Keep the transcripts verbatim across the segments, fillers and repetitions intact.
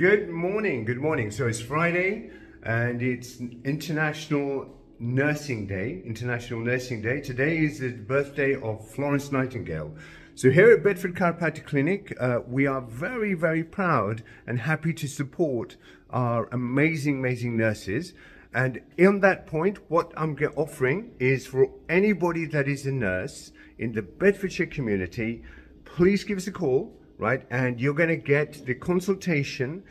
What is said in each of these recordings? Good morning, good morning. So it's Friday and it's International Nursing Day, International Nursing Day. Today is the birthday of Florence Nightingale. So here at Bedford Chiropractic Clinic, uh, we are very, very proud and happy to support our amazing, amazing nurses. And on that point, what I'm offering is for anybody that is a nurse in the Bedfordshire community, please give us a call. Right, and you're going to get the consultation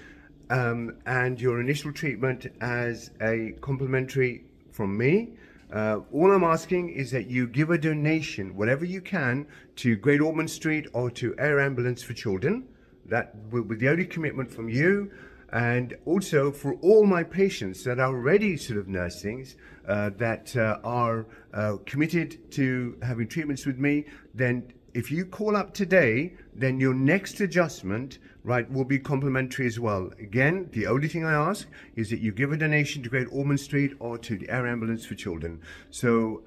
um, and your initial treatment as a complimentary from me. Uh, all I'm asking is that you give a donation, whatever you can, to Great Ormond Street or to Air Ambulance for Children. That will be the only commitment from you. And also for all my patients that are already sort of nursings uh, that uh, are uh, committed to having treatments with me, then if you call up today, then your next adjustment, right, will be complimentary as well. Again, the only thing I ask is that you give a donation to Great Ormond Street or to the Air Ambulance for Children. So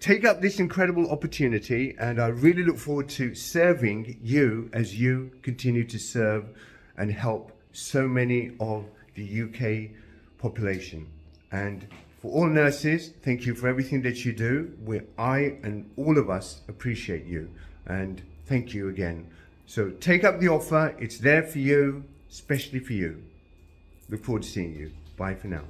take up this incredible opportunity, and I really look forward to serving you as you continue to serve and help so many of the U K population. And for all nurses, thank you for everything that you do. We, I and all of us appreciate you. And thank you again. So take up the offer. It's there for you, especially for you. Look forward to seeing you. Bye for now.